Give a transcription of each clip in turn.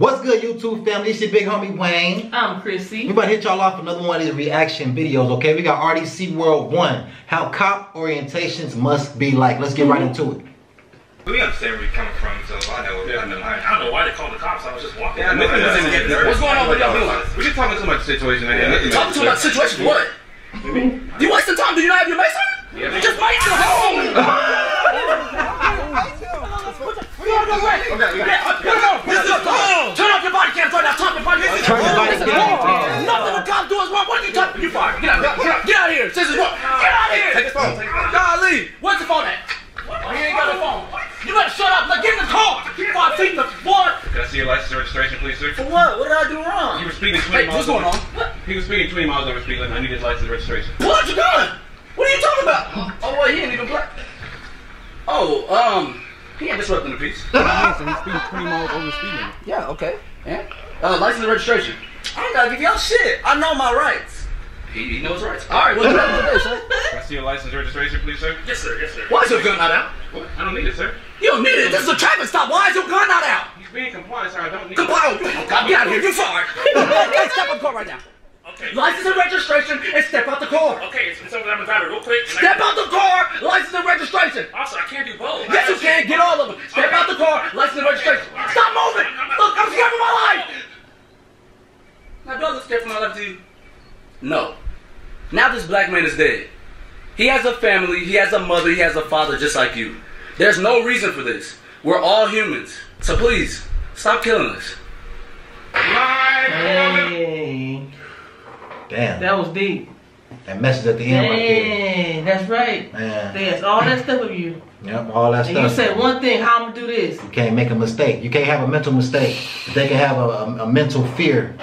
What's good, YouTube family? It's your big homie Wayne. I'm Crissy. We're about to hit y'all off another one of these reaction videos, okay? We got RDC World One. How cop orientations must be like. Let's get right into it. We understand where you're coming from, so I don't know why they called the cops. I was just walking. Yeah, what's going on with y'all doing? We're just talking too much situation. Talking too much situation? What? You wasting time? Do you not have your mace on? Yeah, just wait till home. Turn off your body cam, turn off your body cam. Nothing the cops do is wrong. What are you talking? You fired. Get out here. Get out here. This is what. Get out here. Take his phone. Golly. Where's the phone at? Oh, he ain't got no phone. You better shut up. Like, get in the car. Can I see your license and registration, please, sir? For what? What did I do wrong? You were speeding 20 miles. What's going on? What? He was speeding 20 miles over speed limit. I need his license and registration. What you doing? What are you talking about? Oh, well, he ain't even black. Oh, he ain't disrupting the peace. So he's speeding 20 miles over speed limit. Yeah, okay. Yeah. License and registration. I don't gotta give y'all shit. I know my rights. He knows rights. All right, what's up today, sir? Can I see your license and registration, please, sir? Yes, sir. Yes, sir. Why is your gun not out? What? I don't need it, sir. You don't need it. This is a traffic stop. Why is your gun not out? He's being compliant, sir. I don't need it. Compliant. Get out of here. You're fired. Step out the car right now. Okay. License and registration, and step out the car. Okay, so I'm a driver real quick. Step out the car. License and registration. Also, I can't do both. Yes, you can. Get all of them. Step out the car. License and registration. Right. Stop moving. Look, I'm scared for my life. My brother's scared for my life, too. No. Now this black man is dead. He has a family, he has a mother, he has a father just like you. There's no reason for this. We're all humans. So please, stop killing us. Hey. Damn. That was deep. That message at the end right there. That's right. Man. There's all that stuff of you. Yep, all that stuff. And you said one thing, how I'm going to do this? You can't make a mistake. You can't have a mental mistake. They can have a mental fear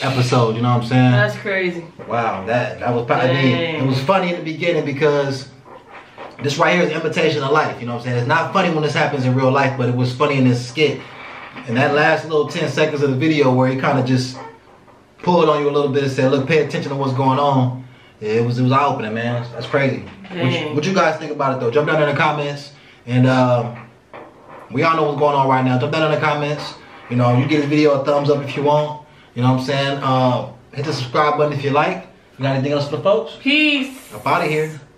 episode, you know what I'm saying? That's crazy. Wow, that was probably, it was funny in the beginning because this right here is imitation of life, you know what I'm saying? It's not funny when this happens in real life, but it was funny in this skit. And that last little 10 seconds of the video where he kind of just pulled on you a little bit and said, look, pay attention to what's going on. Yeah, it was eye-opening, man. That's crazy. What you guys think about it, though? Jump down in the comments. And we all know what's going on right now. Jump down in the comments. You know, you give this video a thumbs up if you want. You know what I'm saying? Hit the subscribe button if you like. You got anything else for the folks? Peace. Up out of here.